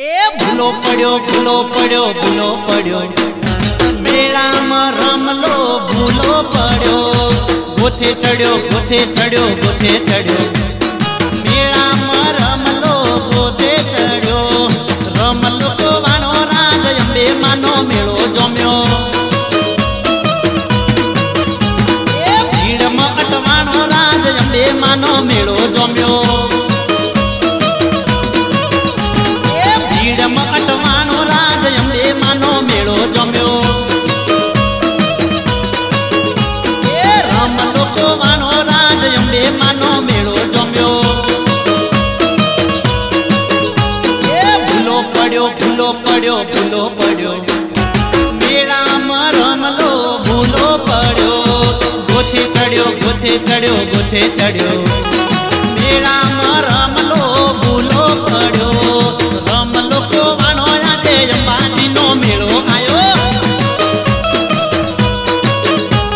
ए भूलो पड्यो मेला में रामलो भूलो पड्यो गोथे चढ़्यो मेला में रामलो गोथे चढ़्यो। रामलो खोवाणो राज अंबे मानो मेलो जम्यो। ए भीड़ में अटवाणो राज अंबे मानो मेलो जम्यो। भूलो पड्यो मेला में रमलो भूलो पड्यो गोथे चढ़्यो मेला में रमलो भूलो पड्यो। रामलो खोवाणो आंबे मा नो मेलो आयो।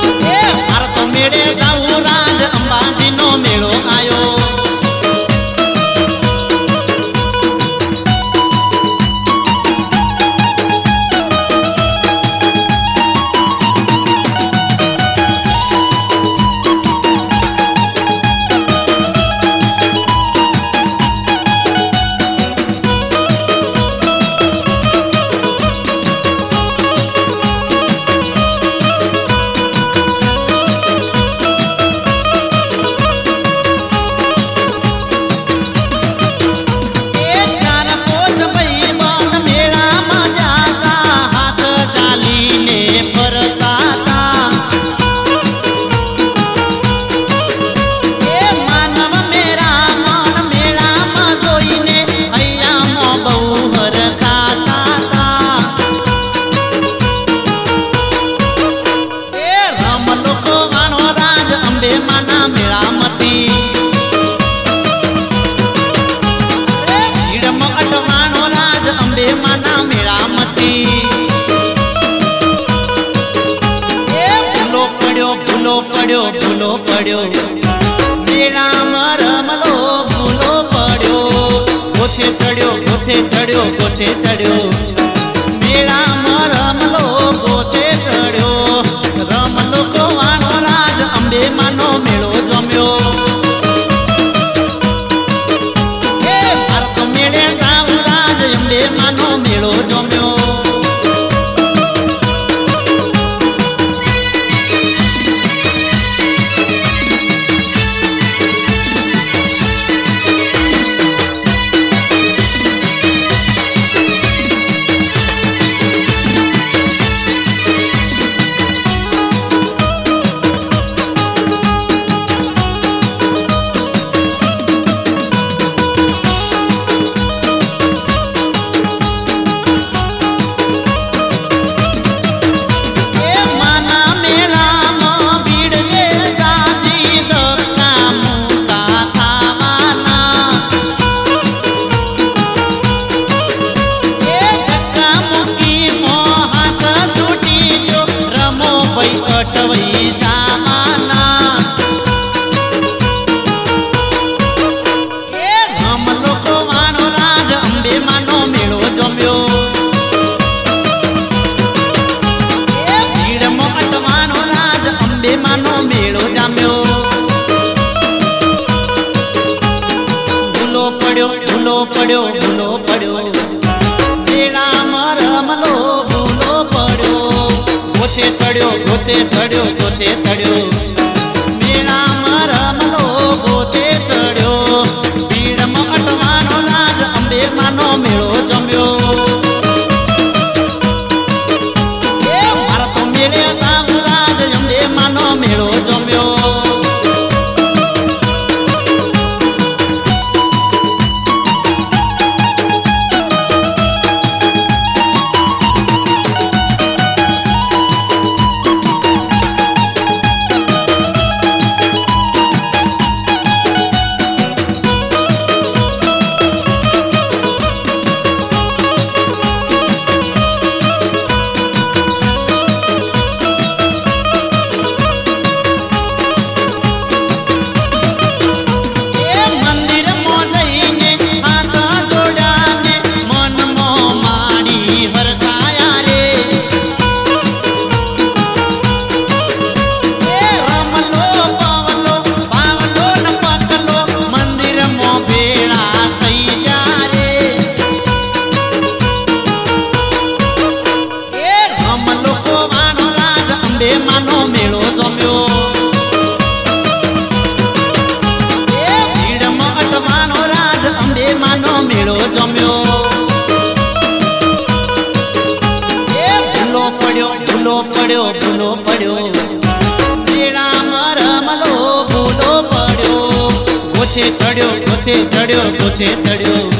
ए मार तो मेले जाऊं राज अंबाजी नो मेलो आयो। भूलो पड्यो मेला में रमलो भूलो पड्यो गोथे चढ़्यो मेला में रमलो गोथे चढ़्यो। रामलो खोवाणो राज अंबे मा नो मेलो जम्यो। ए मार तो मेले जाऊं राज अंबे मा नो मेलो जम्यो। भूलो पड्यो मेला में रमलो भूलो पड्यो गोथे चढ़्यो मेला में रमलो गोथे चढ़्यो। भीड़ में अटवाणो राज अंबे मा नो मेलो जम्यो। ए मार तो मेले जाऊं राज अंबे मा नो मेलो जम्यो। पूछे चढ़ियो